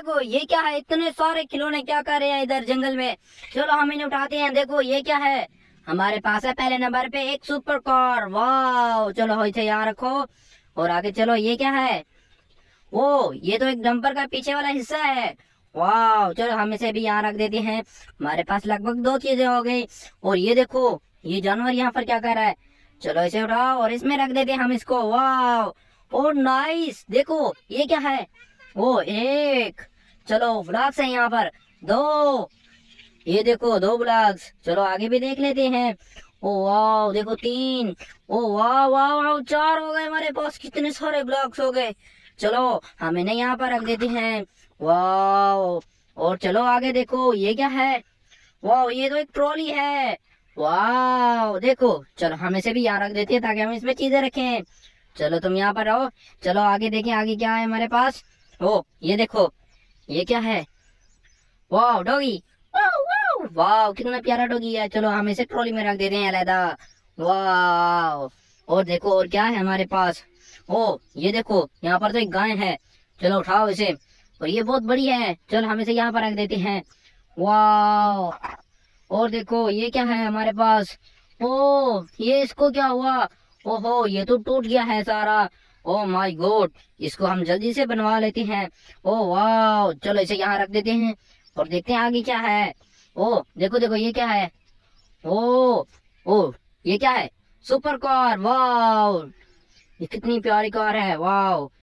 देखो ये क्या है, इतने सारे खिलौने क्या कर रहे हैं इधर जंगल में। चलो हम इन्हें उठाते हैं। देखो ये क्या है, हमारे पास है पहले नंबर पे एक सुपर कार। वाह, चलो इसे यहाँ रखो और आगे चलो। ये क्या है, वो ये तो एक डंपर का पीछे वाला हिस्सा है। वाह, चलो हम इसे भी यहाँ रख देते हैं। हमारे पास लगभग दो चीजें हो गई। और ये देखो ये जानवर यहाँ पर क्या कर रहा है। चलो इसे उठाओ और इसमें रख देते हैं हम इसको। वाह और नाइस। देखो ये क्या है, वो एक चलो ब्लॉक्स है यहाँ पर, दो, ये देखो दो ब्लॉक्स। चलो आगे भी देख लेते हैं। ओ वाह देखो तीन, ओ वाह वाह चार हो गए हमारे पास। कितने सारे ब्लॉक्स हो गए। चलो हम इन्हें यहाँ पर रख देते हैं। वाह और चलो आगे देखो ये क्या है। वाह ये तो एक ट्रॉली है। वाह देखो चलो हम इसे भी यहाँ रख देते हैं ताकि हम इसमें चीजें रखें। चलो तुम यहाँ पर रहो। चलो आगे देखें आगे क्या है हमारे पास। ओ ये देखो ये क्या है। वाह डॉगी, वाह कितना प्यारा डॉगी है। चलो हम इसे ट्रॉली में रख देते हैं अलहदा। वाह और देखो और क्या है हमारे पास। ओ ये देखो यहाँ पर तो एक गाय है। चलो उठाओ इसे और ये बहुत बड़ी है। चलो हम इसे यहाँ पर रख देते हैं। वाह और देखो ये क्या है हमारे पास। ओ ये इसको क्या हुआ, ओहो ये तो टूट गया है सारा। ओ माय गॉड, इसको हम जल्दी से बनवा लेते हैं। ओ वाह चलो इसे यहाँ रख देते हैं और देखते हैं आगे क्या है। ओ देखो देखो ये क्या है। ओ ये क्या है, सुपर कार। वाह कितनी प्यारी कार है। वाह